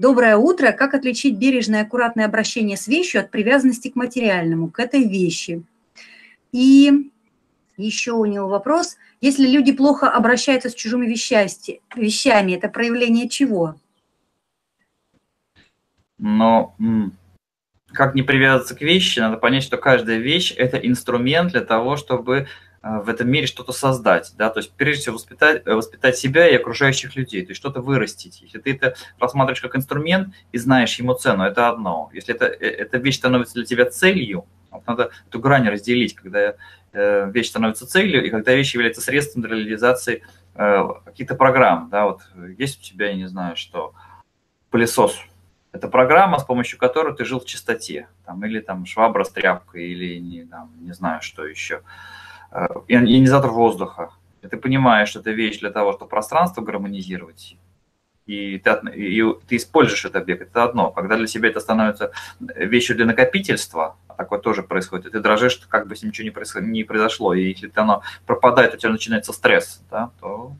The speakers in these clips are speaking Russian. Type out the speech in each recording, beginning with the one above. Доброе утро. Как отличить бережное и аккуратное обращение с вещью от привязанности к материальному, к этой вещи? И еще у него вопрос. Если люди плохо обращаются с чужими вещами, это проявление чего? Но как не привязываться к вещи, надо понять, что каждая вещь – это инструмент для того, чтобы в этом мире что-то создать, да, то есть прежде всего воспитать себя и окружающих людей, то есть что-то вырастить. Если ты это рассматриваешь как инструмент и знаешь ему цену, это одно. Если эта вещь становится для тебя целью, вот надо эту грань разделить, когда вещь становится целью и когда вещь является средством для реализации каких-то программ, да, вот есть у тебя, я не знаю, что пылесос. Это программа, с помощью которой ты жил в чистоте, там, или там швабра с тряпкой, или не знаю, что еще. Ионизатор воздуха. И ты понимаешь, что это вещь для того, чтобы пространство гармонизировать, и ты используешь этот объект, это одно. Когда для себя это становится вещью для накопительства, такое тоже происходит, и ты дрожишь, как бы с ним ничего не произошло, и если оно пропадает, у тебя начинается стресс, да, то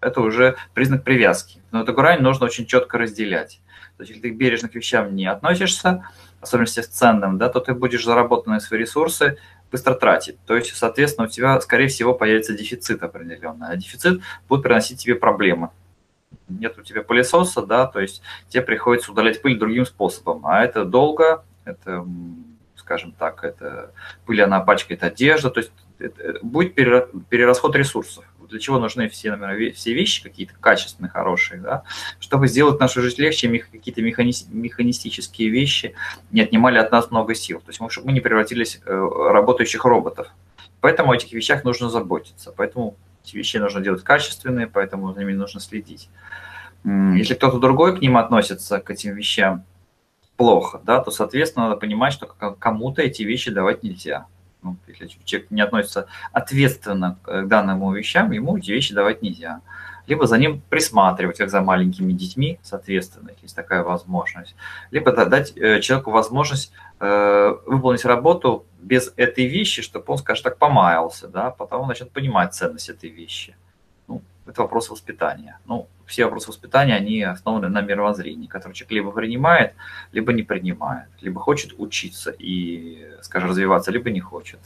это уже признак привязки. Но эту грань нужно очень четко разделять. То есть, если ты бережно к вещам не относишься, особенно если с ценным, да, то ты будешь заработанные свои ресурсы быстро тратить. То есть, соответственно, у тебя, скорее всего, появится дефицит определенный. А дефицит будет приносить тебе проблемы. Нет у тебя пылесоса, да, то есть тебе приходится удалять пыль другим способом. А это долго, это, скажем так, это пыль, она пачкает одежду, то есть будет перерасход ресурсов. Для чего нужны все вещи какие-то качественные, хорошие, да, чтобы сделать нашу жизнь легче, какие-то механистические вещи не отнимали от нас много сил. То есть чтобы мы не превратились в работающих роботов. Поэтому о этих вещах нужно заботиться. Поэтому эти вещи нужно делать качественные, поэтому за ними нужно следить. Если кто-то другой к ним относится, к этим вещам, плохо, да, то, соответственно, надо понимать, что кому-то эти вещи давать нельзя. Ну, если человек не относится ответственно к данному вещам, ему эти вещи давать нельзя. Либо за ним присматривать, как за маленькими детьми, соответственно, если есть такая возможность. Либо дать человеку возможность выполнить работу без этой вещи, чтобы он, скажем так, помаялся, да, потом он начнет понимать ценность этой вещи. Ну, это вопрос воспитания. Ну, все вопросы воспитания, они основаны на мировоззрении, которое человек либо принимает, либо не принимает, либо хочет учиться и, скажем, развиваться, либо не хочет.